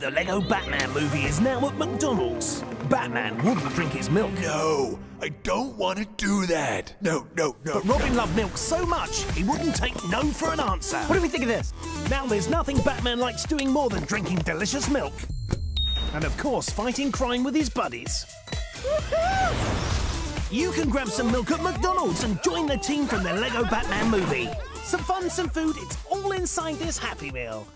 The Lego Batman movie is now at McDonald's. Batman wouldn't drink his milk. No, I don't want to do that. No. But Robin loved milk so much, he wouldn't take no for an answer. What do we think of this? Now there's nothing Batman likes doing more than drinking delicious milk. And of course, fighting crime with his buddies. You can grab some milk at McDonald's and join the team from the Lego Batman movie. Some fun, some food, it's all inside this Happy Meal.